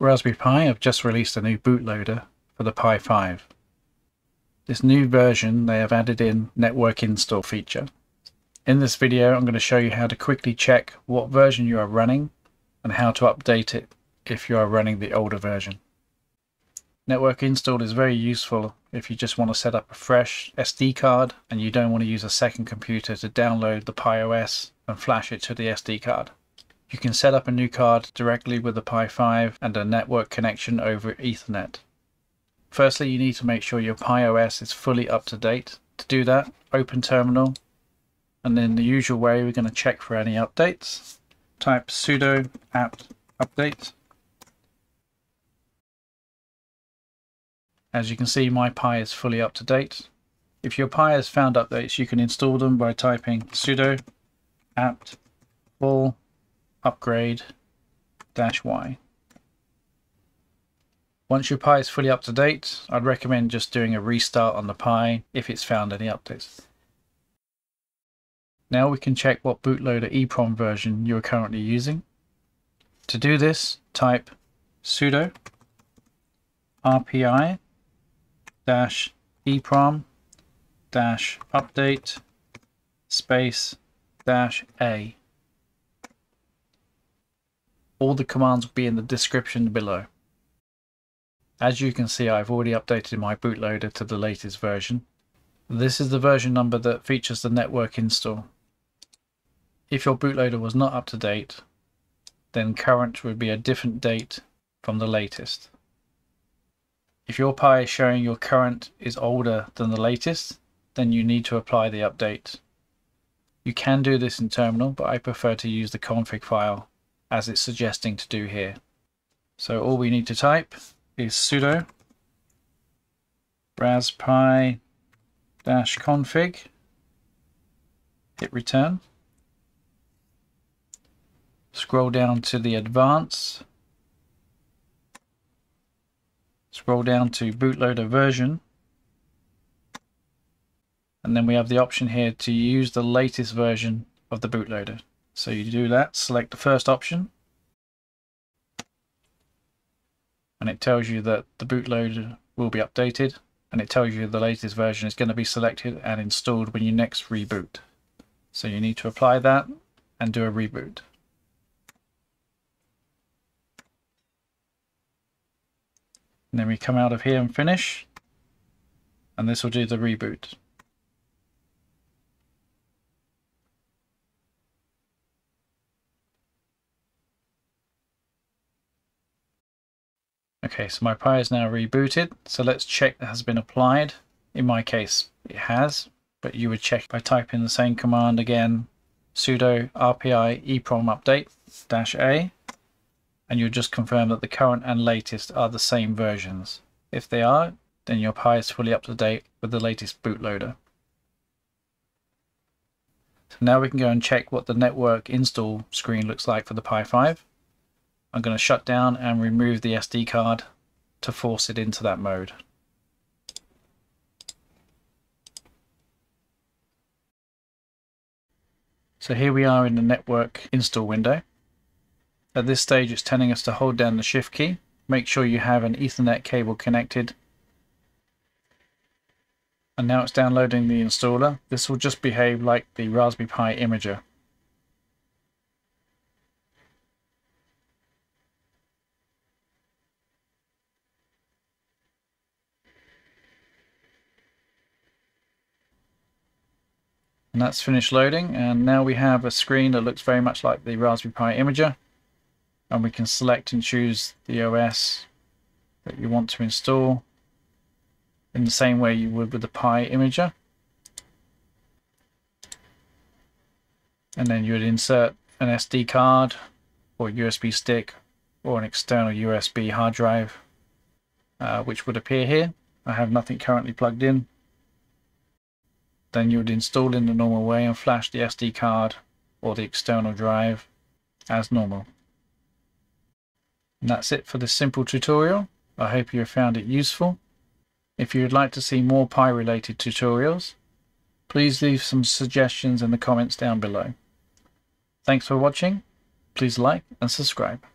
Raspberry Pi have just released a new bootloader for the Pi 5. This new version, they have added in network install feature. In this video, I'm going to show you how to quickly check what version you are running and how to update it if you are running the older version. Network install is very useful if you just want to set up a fresh SD card and you don't want to use a second computer to download the Pi OS and flash it to the SD card. You can set up a new card directly with the Pi 5 and a network connection over Ethernet. Firstly, you need to make sure your Pi OS is fully up to date. To do that, open Terminal, and in the usual way we're going to check for any updates. Type sudo apt update. As you can see, my Pi is fully up to date. If your Pi has found updates, you can install them by typing sudo apt full Upgrade -y. Once your Pi is fully up to date, I'd recommend just doing a restart on the Pi if it's found any updates. Now we can check what bootloader EEPROM version you are currently using. To do this, type sudo rpi-eeprom-update -a. All the commands will be in the description below. As you can see, I've already updated my bootloader to the latest version. This is the version number that features the network install. If your bootloader was not up to date, then current would be a different date from the latest. If your Pi is showing your current is older than the latest, then you need to apply the update. You can do this in Terminal, but I prefer to use the config file as it's suggesting to do here. So all we need to type is sudo raspi-config, hit return, scroll down to the advanced, scroll down to bootloader version, and then we have the option here to use the latest version of the bootloader. So you do that, select the first option, and it tells you that the bootloader will be updated, and it tells you the latest version is going to be selected and installed when you next reboot. So you need to apply that and do a reboot. And then we come out of here and finish, and this will do the reboot. Okay, so my Pi is now rebooted, so let's check that has been applied. In my case, it has, but you would check by typing the same command again, sudo rpi-eeprom-update -a, and you'll just confirm that the current and latest are the same versions. If they are, then your Pi is fully up to date with the latest bootloader. So now we can go and check what the network install screen looks like for the Pi 5. I'm going to shut down and remove the SD card to force it into that mode. So here we are in the network install window. At this stage, it's telling us to hold down the shift key. Make sure you have an Ethernet cable connected. And now it's downloading the installer. This will just behave like the Raspberry Pi Imager. And that's finished loading, and now we have a screen that looks very much like the Raspberry Pi Imager, and we can select and choose the OS that you want to install in the same way you would with the Pi Imager, and then you would insert an SD card or a USB stick or an external USB hard drive, which would appear here. I have nothing currently plugged in. Then you would install in the normal way and flash the SD card or the external drive as normal. And that's it for this simple tutorial. I hope you have found it useful. If you would like to see more Pi related tutorials, please leave some suggestions in the comments down below. Thanks for watching. Please like and subscribe.